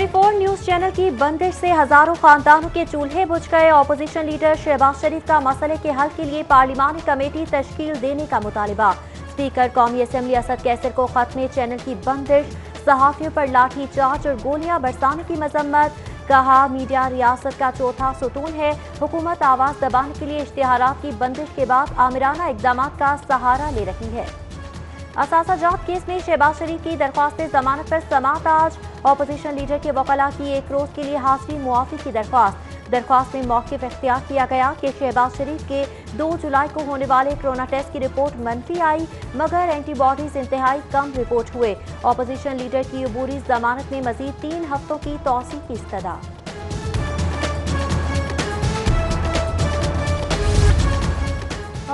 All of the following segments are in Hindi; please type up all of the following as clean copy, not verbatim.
24 न्यूज चैनल की बंदिश से हजारों खानदानों के चूल्हे बुझ गए। ऑपोजिशन लीडर शहबाज शरीफ का मसले के हल के लिए पार्लिमानी कमेटी तश्कील देने का मुतालबा। स्पीकर कौमी असेंबली असद कैसर को खत में चैनल की बंदिश, सहाफियों पर लाठीचार्ज और गोलियां बरसाने की मजम्मत। कहा, मीडिया रियासत का चौथा सुतून है। हुकूमत आवाज दबाने के लिए इश्तिहारात की बंदिश के बाद आमिराना इकदाम का सहारा ले रही है। असासाजात केस में शहबाज शरीफ की दरख्वास्त जमानत पर समात आज। ऑपोजिशन लीडर के वकला की एक रोज के लिए हाजिरी मुआफी की दरख्वास्त में मौकिफ इख्तियार किया गया कि शहबाज शरीफ के 2 जुलाई को होने वाले कोरोना टेस्ट की रिपोर्ट मनफी आई, मगर एंटीबॉडीज इंतहाई कम रिपोर्ट हुए। ऑपोजिशन लीडर की अबूरी जमानत में मजीद 3 हफ्तों की तौसी की इस्तदा।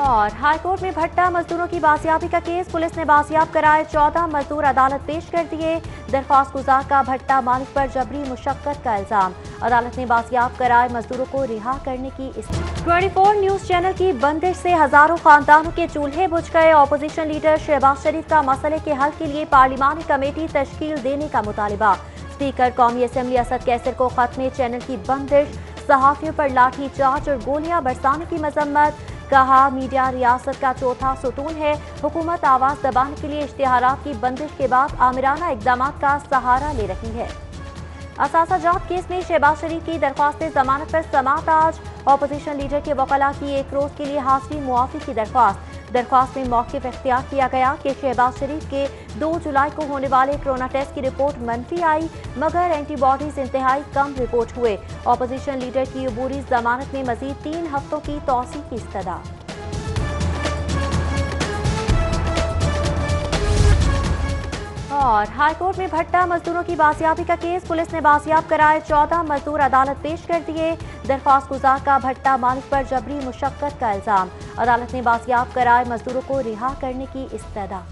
और हाईकोर्ट में भट्टा मजदूरों की बाजियाबी का केस, पुलिस ने बाजियाब कराए 14 मजदूर, अदालत पेश कर दिए। दरख्वास्त गुजार का भट्टा मालिक पर जबरी मुशक्कत का इल्जाम, अदालत ने बाजियाब कराए मजदूरों को रिहा करने की। 24 न्यूज चैनल की बंदिश से हजारों खानदानों के चूल्हे बुझ गए। ऑपोजिशन लीडर शहबाज शरीफ का मसले के हल के लिए पार्लिमानी कमेटी तश्कील देने का मुतालबा। स्पीकर कौमी असेंबली असद कैसर को खत में चैनल की बंदिश, सहाफियों पर लाठीचार्ज और गोलियां बरसाने की मजम्मत। कहा, मीडिया रियासत का चौथा सुतून है। हुकूमत आवाज दबाने के लिए इश्तिहारात की बंदिश के बाद आमिराना इकदाम का सहारा ले रही है। असासाजात केस में शहबाज शरीफ की दरख्वास्त जमानत पर समात आज। ऑपोजिशन लीडर के वकला की एक रोज के लिए हाजिरी मुआफी की दरख्वास्त में मौकिफ इख्तियार किया गया कि शहबाज शरीफ के 2 जुलाई को होने वाले कोरोना टेस्ट की रिपोर्ट मनफी आई, मगर एंटीबॉडीज इंतहाई कम रिपोर्ट हुए। ऑपोजिशन लीडर की अबूरी जमानत में मजीद 3 हफ्तों की तौसी की इस्तदा। और हाईकोर्ट में भट्टा मजदूरों की बाजियाबी का केस, पुलिस ने बाजियाब कराए 14 मजदूर, अदालत पेश कर दिए। दरख्वास्त गुजार का भट्टा मालिक पर जबरी मुशक्कत का इल्जाम, अदालत ने बाजियाब कराए मजदूरों को रिहा करने की इस्तदा।